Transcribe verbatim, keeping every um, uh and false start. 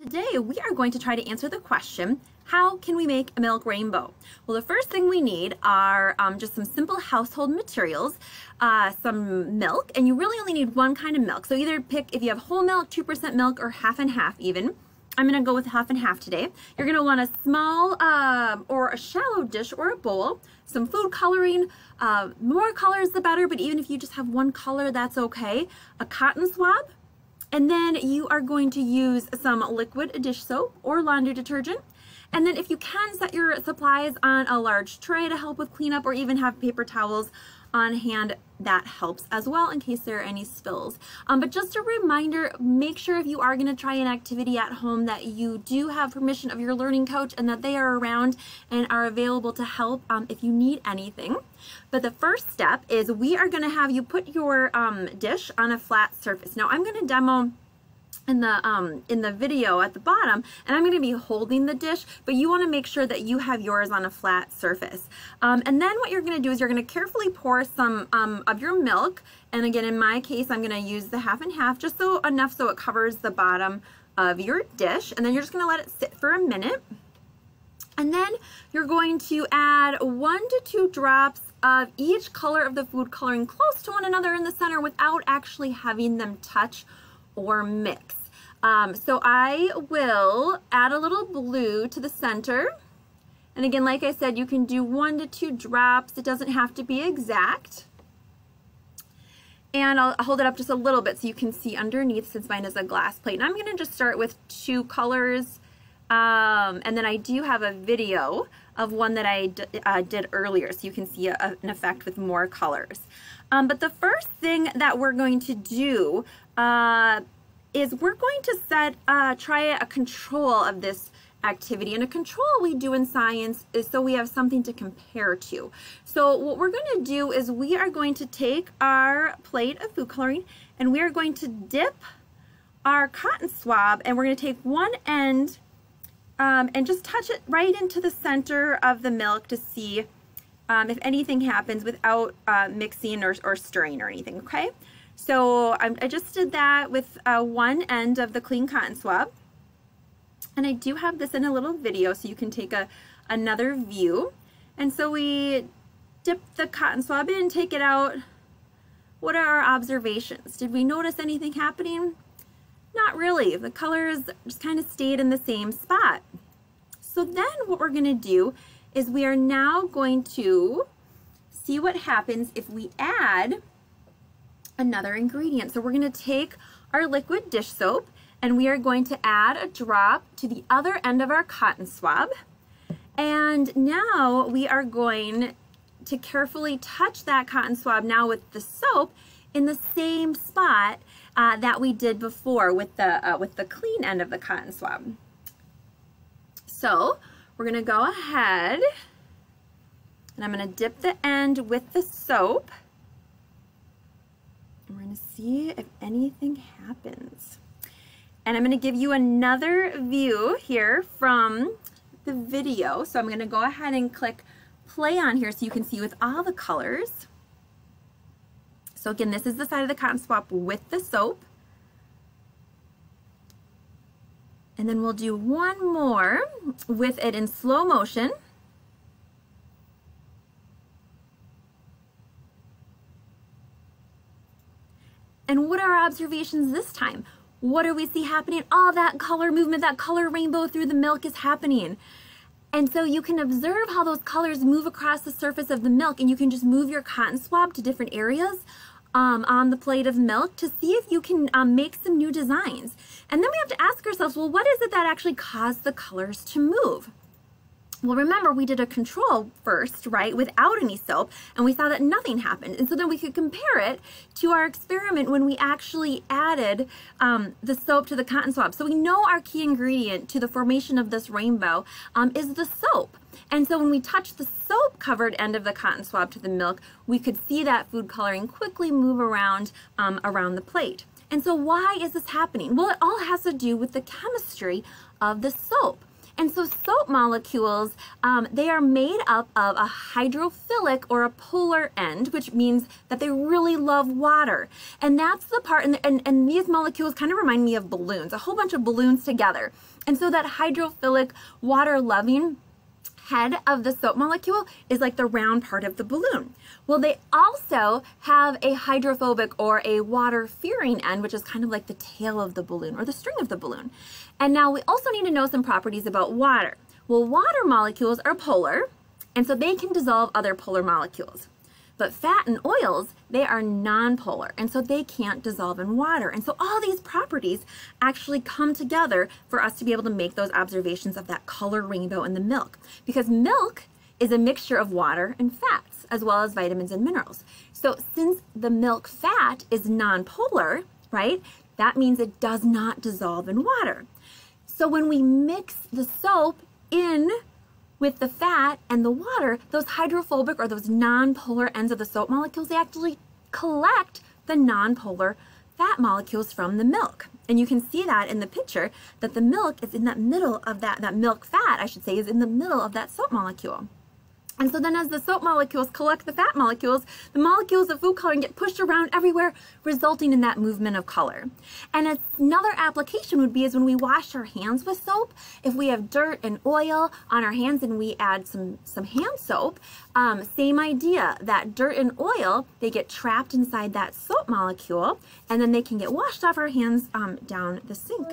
Today we are going to try to answer the question, how can we make a milk rainbow? Well, the first thing we need are um, just some simple household materials, uh, some milk, and you really only need one kind of milk. So either pick if you have whole milk, two percent milk, or half and half even. I'm going to go with half and half today. You're going to want a small uh, or a shallow dish or a bowl, some food coloring, uh, more colors the better, but even if you just have one color, that's okay. A cotton swab. And then you are going to use some liquid dish soap or laundry detergent. And then if you can, set your supplies on a large tray to help with cleanup, or even have paper towels on hand. That helps as well in case there are any spills. Um, but just a reminder, make sure if you are going to try an activity at home that you do have permission of your learning coach and that they are around and are available to help um, if you need anything. But the first step is we are going to have you put your um, dish on a flat surface. Now I'm going to demo in the um, in the video at the bottom, and I'm going to be holding the dish, but you want to make sure that you have yours on a flat surface. Um, and then what you're going to do is you're going to carefully pour some um, of your milk, and again in my case I'm going to use the half and half, just so enough so it covers the bottom of your dish, and then you're just going to let it sit for a minute. And then you're going to add one to two drops of each color of the food coloring close to one another in the center without actually having them touch or mix. Um, so I will add a little blue to the center, and again, like I said, you can do one to two drops, it doesn't have to be exact. And I'll hold it up just a little bit so you can see underneath, since mine is a glass plate. And I'm going to just start with two colors, um, and then I do have a video of one that I d uh, did earlier, so you can see a, a, an effect with more colors. Um, but the first thing that we're going to do uh, is we're going to set, uh, try a control of this activity. And a control we do in science is so we have something to compare to. So what we're going to do is we are going to take our plate of food coloring, and we are going to dip our cotton swab, and we're going to take one end Um, and just touch it right into the center of the milk to see um, if anything happens without uh, mixing or, or stirring or anything, okay? So I'm, I just did that with uh, one end of the clean cotton swab. And I do have this in a little video so you can take a, another view. And so we dip the cotton swab in, take it out. What are our observations? Did we notice anything happening? Not really. The colors just kind of stayed in the same spot. So then what we're going to do is we are now going to see what happens if we add another ingredient. So we're going to take our liquid dish soap, and we are going to add a drop to the other end of our cotton swab. And now we are going to carefully touch that cotton swab now with the soap in the same spot Uh, that we did before with the uh, with the clean end of the cotton swab. So we're gonna go ahead, and I'm gonna dip the end with the soap, and we're gonna see if anything happens. And I'm gonna give you another view here from the video. So I'm gonna go ahead and click play on here so you can see with all the colors. So again, this is the side of the cotton swab with the soap. And then we'll do one more with it in slow motion. And what are our observations this time? What do we see happening? All that color movement, that color rainbow through the milk is happening. And so you can observe how those colors move across the surface of the milk, and you can just move your cotton swab to different areas Um, on the plate of milk to see if you can um, make some new designs. And then we have to ask ourselves, well, what is it that actually caused the colors to move? Well, remember, we did a control first, right, without any soap, and we saw that nothing happened. And so then we could compare it to our experiment when we actually added um, the soap to the cotton swab. So we know our key ingredient to the formation of this rainbow um, is the soap. And so when we touched the soap-covered end of the cotton swab to the milk, we could see that food coloring quickly move around um, around the plate. And so why is this happening? Well, it all has to do with the chemistry of the soap. And so soap molecules, um, they are made up of a hydrophilic or a polar end, which means that they really love water. And that's the part, and, and, and these molecules kind of remind me of balloons, a whole bunch of balloons together. And so that hydrophilic, water-loving head of the soap molecule is like the round part of the balloon. Well, they also have a hydrophobic or a water-fearing end, which is kind of like the tail of the balloon or the string of the balloon. And now we also need to know some properties about water. Well, water molecules are polar, and so they can dissolve other polar molecules. But fat and oils, they are nonpolar, and so they can't dissolve in water. And so all these properties actually come together for us to be able to make those observations of that color rainbow in the milk, because milk is a mixture of water and fats, as well as vitamins and minerals. So since the milk fat is nonpolar, right, that means it does not dissolve in water. So when we mix the soap in with the fat and the water, those hydrophobic or those nonpolar ends of the soap molecules, they actually collect the nonpolar fat molecules from the milk. And you can see that in the picture, that the milk is in that middle of that, that milk fat, I should say, is in the middle of that soap molecule. And so then as the soap molecules collect the fat molecules, the molecules of food coloring get pushed around everywhere, resulting in that movement of color. And another application would be is when we wash our hands with soap. If we have dirt and oil on our hands and we add some, some hand soap, um, same idea, that dirt and oil, they get trapped inside that soap molecule, and then they can get washed off our hands um, down the sink.